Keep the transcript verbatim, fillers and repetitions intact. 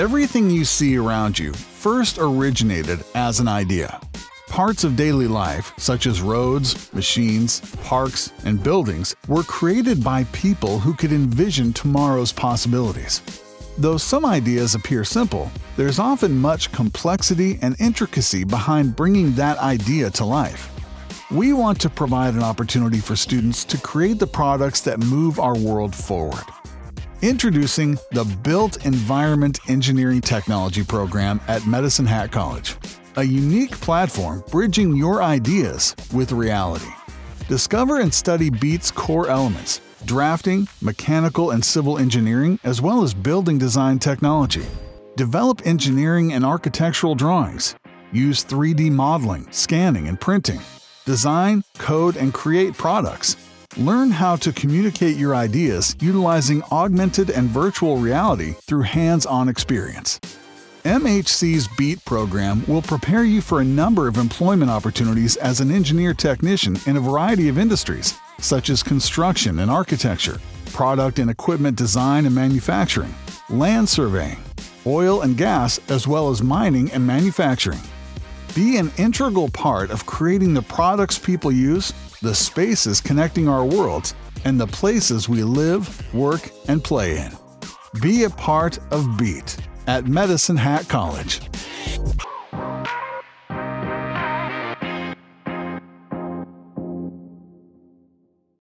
Everything you see around you first originated as an idea. Parts of daily life, such as roads, machines, parks, and buildings, were created by people who could envision tomorrow's possibilities. Though some ideas appear simple, there's often much complexity and intricacy behind bringing that idea to life. We want to provide an opportunity for students to create the products that move our world forward. Introducing the Built Environment Engineering Technology program at Medicine Hat College, a unique platform bridging your ideas with reality. Discover and study BEET's core elements: drafting, mechanical and civil engineering, as well as building design technology. Develop engineering and architectural drawings. Use three D modeling, scanning, and printing. Design, code, and create products. Learn how to communicate your ideas utilizing augmented and virtual reality through hands-on experience. M H C's BEET program will prepare you for a number of employment opportunities as an engineer technician in a variety of industries, such as construction and architecture, product and equipment design and manufacturing, land surveying, oil and gas, as well as mining and manufacturing. Be an integral part of creating the products people use, the spaces connecting our worlds, and the places we live, work, and play in. Be a part of BEET at Medicine Hat College.